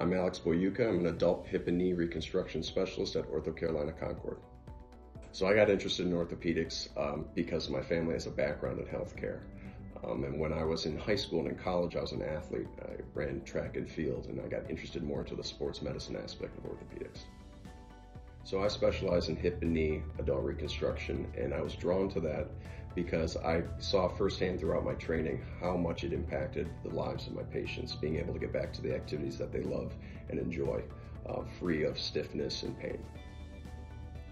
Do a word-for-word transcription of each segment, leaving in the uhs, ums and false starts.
I'm Alex Boiwka. I'm an adult hip and knee reconstruction specialist at OrthoCarolina Concord. So I got interested in orthopedics um, because my family has a background in healthcare. Um, and when I was in high school and in college, I was an athlete. I ran track and field, and I got interested more into the sports medicine aspect of orthopedics. So I specialize in hip and knee adult reconstruction, and I was drawn to that because I saw firsthand throughout my training how much it impacted the lives of my patients, being able to get back to the activities that they love and enjoy, uh, free of stiffness and pain.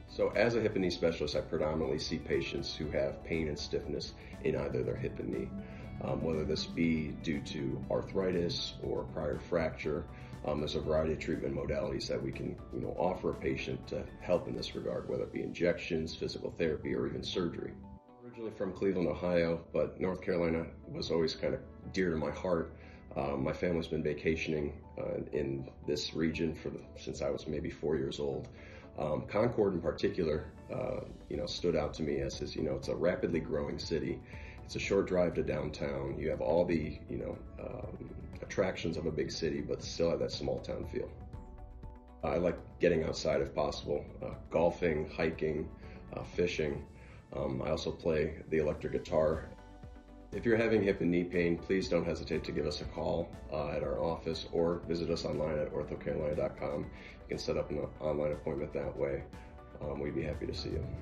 So as a hip and knee specialist, I predominantly see patients who have pain and stiffness in either their hip and knee, um, whether this be due to arthritis or prior fracture. Um, there's a variety of treatment modalities that we can you know, offer a patient to help in this regard, whether it be injections, physical therapy, or even surgery. Originally from Cleveland, Ohio, but North Carolina was always kind of dear to my heart. Uh, my family's been vacationing uh, in this region for the, since I was maybe four years old. Um, Concord in particular, uh, you know, stood out to me as, as, you know, it's a rapidly growing city. It's a short drive to downtown. You have all the, you know, um, attractions of a big city, but still have that small town feel. I like getting outside if possible, uh, golfing, hiking, uh, fishing. Um, I also play the electric guitar. If you're having hip and knee pain, please don't hesitate to give us a call uh, at our office or visit us online at ortho carolina dot com. You can set up an online appointment that way. Um, we'd be happy to see you.